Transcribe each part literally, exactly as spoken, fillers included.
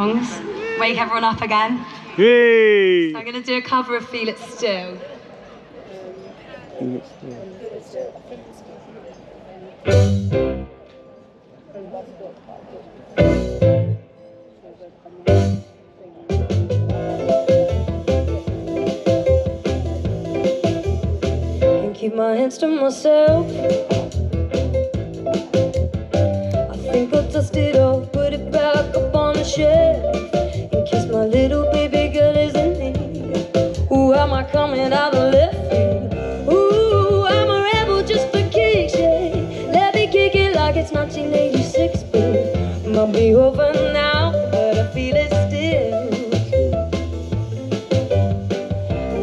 Songs. Wake everyone up again. Yay! So I'm going to do a cover of Feel It Still. Feel It Still. Can't keep my hands to myself. I think I'll dust it off, put it back up on the shelf, in case my little baby girl is in need. Ooh, am I coming out of left field? Ooh, I'm a rebel just for kicks, yeah. Let me kick it like it's nineteen eighty-six, babe. Might be over now, but I feel it still.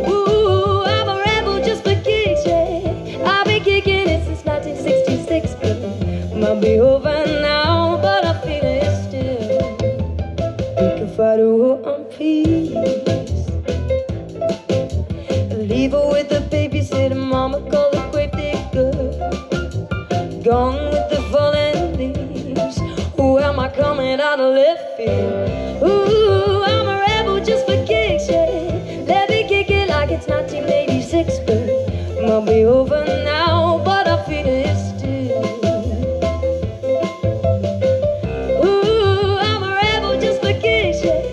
Ooh, I'm a rebel just for kicks, yeah. I've been kicking it since nineteen sixty-six, babe. Might be over now, but I feel it still. We can fight a war on peace, and leave her with the babysitter. Mama call the grape digger. Gone with the falling leaves. Ooh, am I coming out of left field? Ooh, I'm a rebel just for kicks, yeah. Let me kick it like it's nineteen eighty-six, but might be over now, but I feel it still. Ooh, I'm a rebel just for kicks, yeah.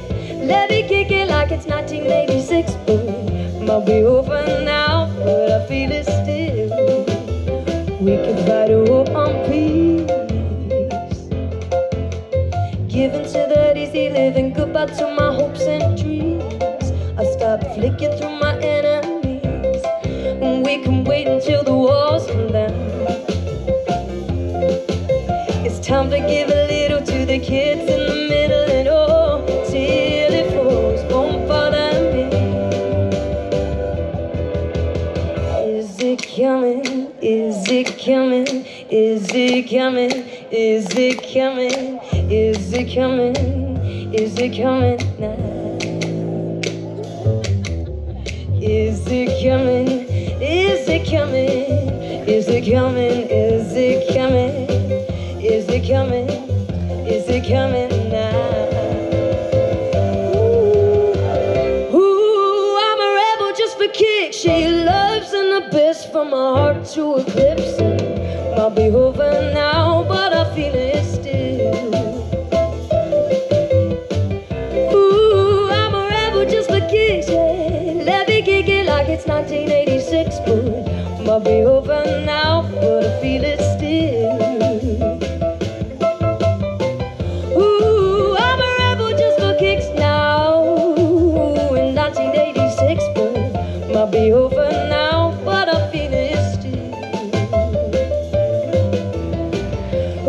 Let me kick it like it's nineteen eighty-six, but might be over now, but I feel it still. We can fight a war on peace. Giving to that easy living, goodbye to my hopes and dreams. I stop flicking through my enemies, and we can wait until the walls come down. It's time to give a little to the kids in the middle, and oh, till it falls, won't bother me. Is it coming? Is it coming? Is it coming? Is it coming? Is it coming? Is it coming now? Is it coming? Is it coming? Is it coming? Is it coming? Is it coming? Is it coming now? Ooh, ooh, I'm a rebel just for kicks. She loves an abyss from my heart to eclipse. Might be over now, but I feel it still. It's nineteen eighty-six, but might be over now, but I feel it still. Ooh, I'm a rebel just for kicks now. Ooh, in nineteen eighty-six, but might be over now, but I feel it still.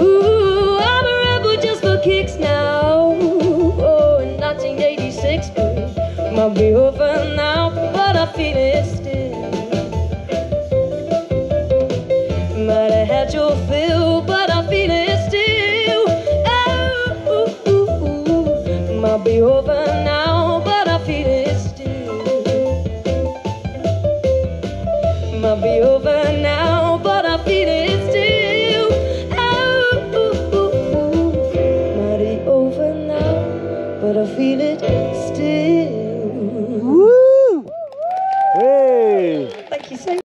Ooh, I'm a rebel just for kicks now. Oh, in nineteen eighty-six, but might be over now, but I feel it. Might have had your fill, but I feel it still. Oh, ooh, ooh, ooh. Might be over now, but I feel it still. Might be over now, but I feel it still. Oh, ooh, ooh, ooh. Might be over now, but I feel it still. Woo! Hey! Thank you so much.